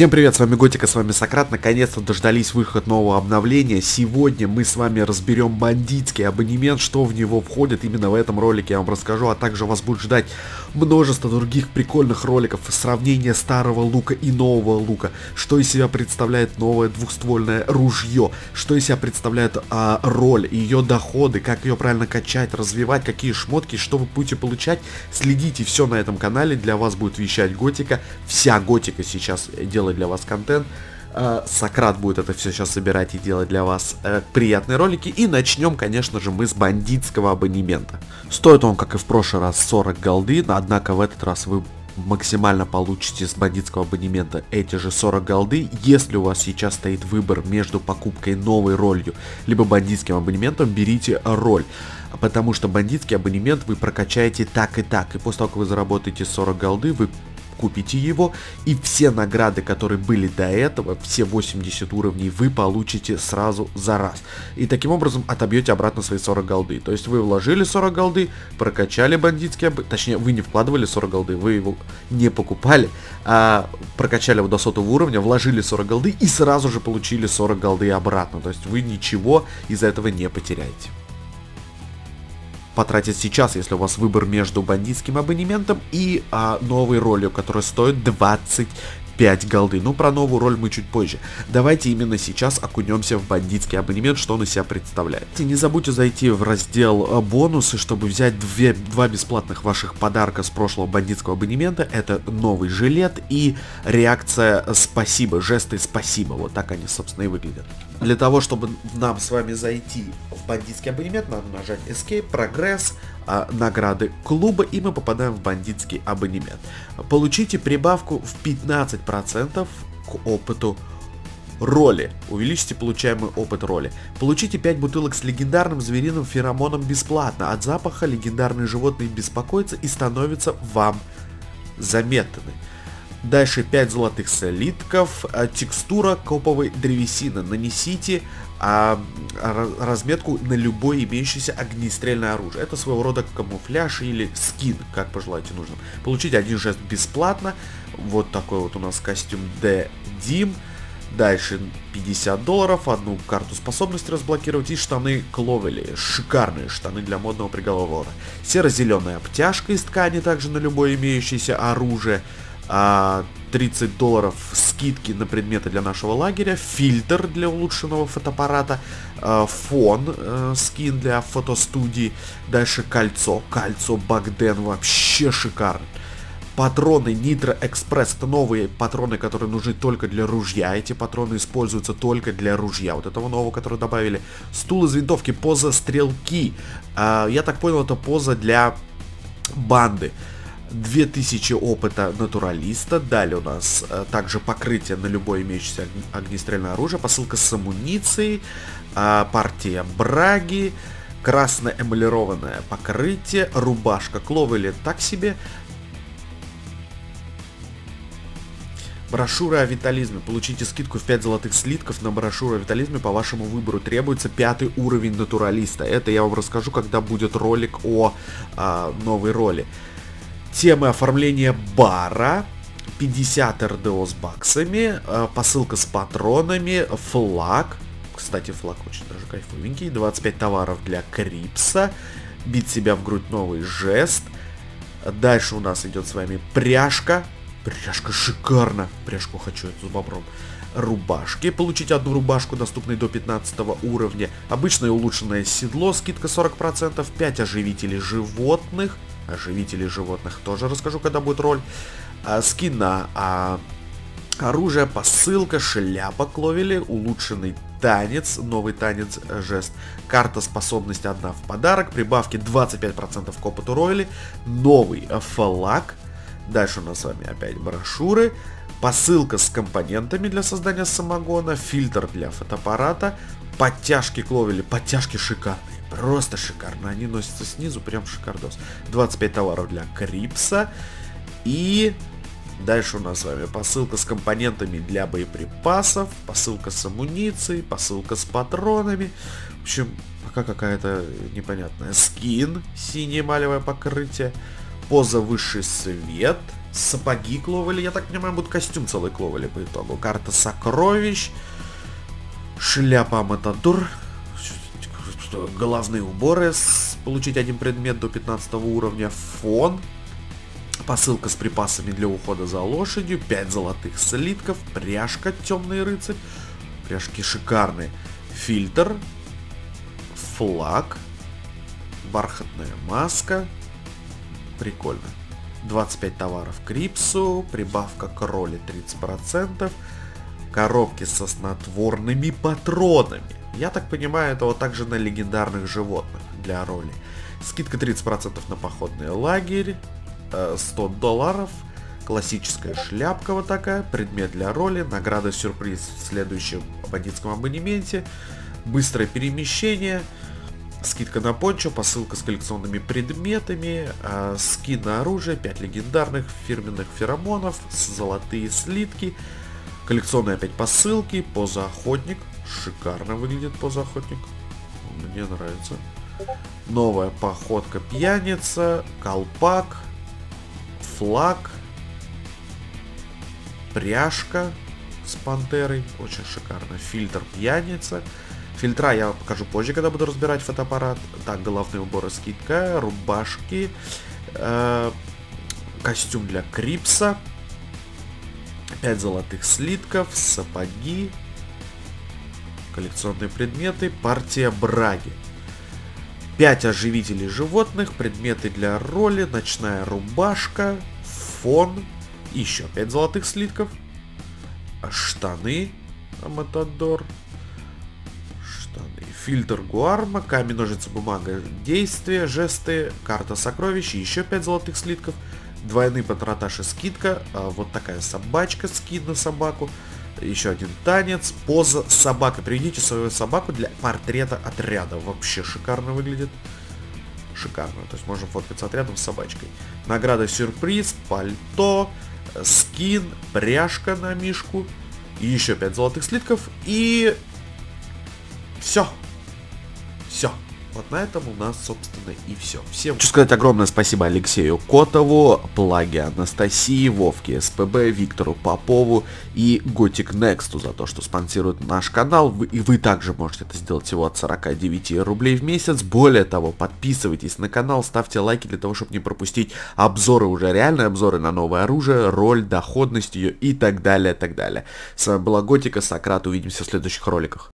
Всем привет, с вами Готика, с вами Сократ. Наконец-то дождались выход нового обновления. Сегодня мы с вами разберем бандитский абонемент, что в него входит. Именно в этом ролике я вам расскажу, а также вас будет ждать множество других прикольных роликов. Сравнение старого лука и нового лука. Что из себя представляет новое двухствольное ружье. Что из себя представляет роль, ее доходы, как ее правильно качать, развивать, какие шмотки, что вы будете получать. Следите, все на этом канале, для вас будет вещать Готика. Вся Готика сейчас делает для вас контент. Сократ будет это все сейчас собирать и делать для вас приятные ролики. И начнем, конечно же, мы с бандитского абонемента. Стоит он, как и в прошлый раз, 40 голды, однако в этот раз вы максимально получите с бандитского абонемента эти же 40 голды. Если у вас сейчас стоит выбор между покупкой новой ролью, либо бандитским абонементом, берите роль. Потому что бандитский абонемент вы прокачаете так и так. И после того, как вы заработаете 40 голды, вы купите его, и все награды, которые были до этого, все 80 уровней, вы получите сразу за раз. И таким образом отобьете обратно свои 40 голды. То есть вы вложили 40 голды, прокачали бандитский абонемент, точнее вы не вкладывали 40 голды, вы его не покупали, а прокачали его до 100 уровня, вложили 40 голды и сразу же получили 40 голды обратно. То есть вы ничего из этого не потеряете. Потратить сейчас, если у вас выбор между бандитским абонементом и новой ролью, которая стоит 25 голды. Ну, про новую роль мы чуть позже. Давайте именно сейчас окунемся в бандитский абонемент, что он из себя представляет. И не забудьте зайти в раздел «Бонусы», чтобы взять два бесплатных ваших подарка с прошлого бандитского абонемента. Это новый жилет и реакция «Спасибо», жесты «Спасибо». Вот так они, собственно, и выглядят. Для того, чтобы нам с вами зайти в бандитский абонемент, надо нажать Escape, прогресс, награды клуба, и мы попадаем в бандитский абонемент. Получите прибавку в 15% к опыту роли. Увеличьте получаемый опыт роли. Получите 5 бутылок с легендарным звериным феромоном бесплатно. От запаха легендарные животные беспокоятся и становятся вам заметны. Дальше 5 золотых слитков, текстура коповой древесины. Нанесите разметку на любое имеющееся огнестрельное оружие. Это своего рода камуфляж или скин, как пожелаете нужным. Получите один жест бесплатно. Вот такой вот у нас костюм D-Dim. Дальше 50 долларов, одну карту способности разблокировать и штаны Кловели. Шикарные штаны для модного приговора. Серо-зеленая обтяжка из ткани также на любое имеющееся оружие. 30 долларов скидки на предметы для нашего лагеря, фильтр для улучшенного фотоаппарата, фон, скин для фотостудии, дальше кольцо Багден, вообще шикарно. Патроны Nitro Express, это новые патроны, которые нужны только для ружья. Эти патроны используются только для ружья, вот этого нового, который добавили. Стул из винтовки, поза стрелки, я так понял, это поза для банды. 2000 опыта натуралиста. Далее у нас также покрытие на любое имеющееся огнестрельное оружие, посылка с амуницией, партия браги, красное эмалированное покрытие, рубашка Кловели так себе, брошюра о витализме. Получите скидку в 5 золотых слитков на брошюру о витализме по вашему выбору. Требуется 5 уровень натуралиста. Это я вам расскажу, когда будет ролик о новой роли. Темы оформления бара, 50 РДО с баксами, посылка с патронами, флаг, кстати, флаг очень даже кайфовенький, 25 товаров для Крипса, бить себя в грудь, новый жест. Дальше у нас идет с вами пряжка шикарно, пряжку хочу эту с бобром. Рубашки, получить одну рубашку, доступной до 15 уровня, обычное улучшенное седло, скидка 40%, 5 оживителей животных, тоже расскажу, когда будет роль. Скин на оружие, посылка, шляпа Кловели, улучшенный танец, новый танец, жест. Карта способности одна в подарок, прибавки 25% к опыту роли, новый флаг. Дальше у нас с вами опять брошюры, посылка с компонентами для создания самогона, фильтр для фотоаппарата, подтяжки Кловели, подтяжки шикарные. Просто шикарно, они носятся снизу, прям шикардос. 25 товаров для Крипса. И дальше у нас с вами посылка с компонентами для боеприпасов, посылка с амуницией, посылка с патронами. В общем, пока какая-то непонятная. Скин, синее малевое покрытие, поза высший свет, Сапоги Кловали, я так понимаю, будут костюм целый Кловали по итогу. Карта сокровищ. Шляпа Матадор. Головные уборы. Получить один предмет до 15 уровня. Фон. Посылка с припасами для ухода за лошадью. 5 золотых слитков. Пряжка Темный рыцарь. Пряжки шикарные. Фильтр. Флаг. Бархатная маска. Прикольно. 25 товаров к Рипсу. Прибавка к роли 30%. Коробки со снотворными патронами. Я так понимаю, это вот также на легендарных животных для роли. Скидка 30% на походный лагерь. $100. Классическая шляпка вот такая. Предмет для роли. Награда сюрприз в следующем бандитском абонементе. Быстрое перемещение. Скидка на пончо, посылка с коллекционными предметами, скин на оружие, 5 легендарных фирменных феромонов, золотые слитки, коллекционные опять посылки, позаохотник, шикарно выглядит позаохотник, мне нравится, новая походка пьяница, колпак, флаг, пряжка с пантерой, очень шикарно, фильтр пьяница. Фильтра я покажу позже, когда буду разбирать фотоаппарат. Так, головные уборы, скидка, рубашки, костюм для Крипса, 5 золотых слитков, сапоги, коллекционные предметы, партия браги, 5 оживителей животных, предметы для роли, ночная рубашка, фон, еще 5 золотых слитков, штаны, Матадор. Фильтр Гуарма, камень, ножницы, бумага, действия, жесты, карта сокровищ, еще 5 золотых слитков, двойные патронтаж и скидка, вот такая собачка, скид на собаку, еще один танец, поза собака, приведите свою собаку для портрета отряда, вообще шикарно выглядит, шикарно, то есть можно фоткаться отрядом с собачкой, награда сюрприз, пальто, скин, пряжка на мишку, еще 5 золотых слитков и... Все. Все. Вот на этом у нас, собственно, и все. Всем хочу сказать огромное спасибо Алексею Котову, Плаге Анастасии, Вовке СПБ, Виктору Попову и Gothic Next за то, что спонсируют наш канал. И вы также можете это сделать всего от 49 рублей в месяц. Более того, подписывайтесь на канал, ставьте лайки для того, чтобы не пропустить обзоры, уже реальные обзоры на новое оружие, роль, доходность ее и так далее, так далее. С вами была Готика, Сократ. Увидимся в следующих роликах.